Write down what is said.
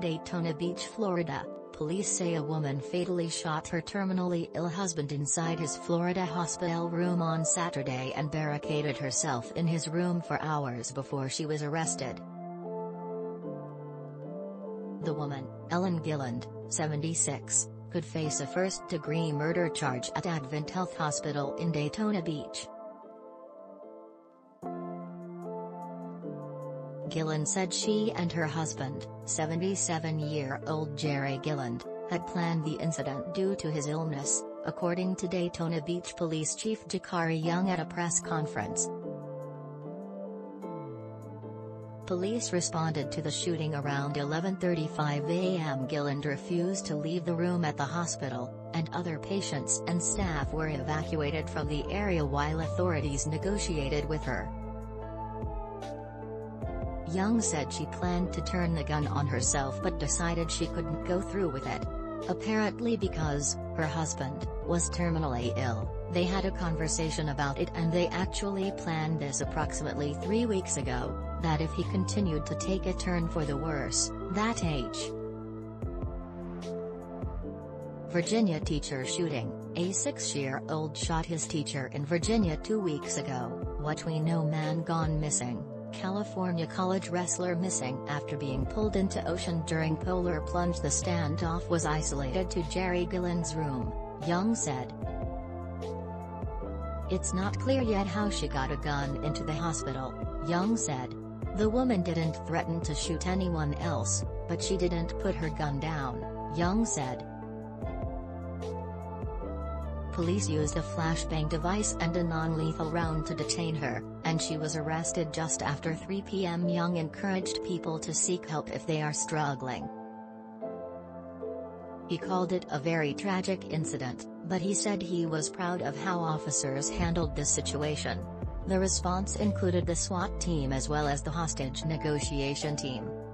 Daytona Beach, Florida, police say a woman fatally shot her terminally ill husband inside his Florida hospital room on Saturday and barricaded herself in his room for hours before she was arrested. The woman, Ellen Gilland, 76, could face a first-degree murder charge at AdventHealth Hospital in Daytona Beach. Gilland said she and her husband, 77-year-old Jerry Gilland, had planned the incident due to his illness, according to Daytona Beach Police Chief Jakari Young at a press conference. Police responded to the shooting around 11:35 a.m. Gilland refused to leave the room at the hospital, and other patients and staff were evacuated from the area while authorities negotiated with her. Young said she planned to turn the gun on herself but decided she couldn't go through with it. Apparently because her husband was terminally ill, they had a conversation about it and they actually planned this approximately 3 weeks ago, that if he continued to take a turn for the worse, that Virginia teacher shooting, a 6-year-old shot his teacher in Virginia 2 weeks ago, what we know man gone missing. California college wrestler missing after being pulled into ocean during polar plunge. The standoff was isolated to Jerry Gilland's room, Young said. It's not clear yet how she got a gun into the hospital, Young said. The woman didn't threaten to shoot anyone else, but she didn't put her gun down, Young said. Police used a flashbang device and a non-lethal round to detain her, and she was arrested just after 3 p.m. Young encouraged people to seek help if they are struggling. He called it a very tragic incident, but he said he was proud of how officers handled this situation. The response included the SWAT team as well as the hostage negotiation team.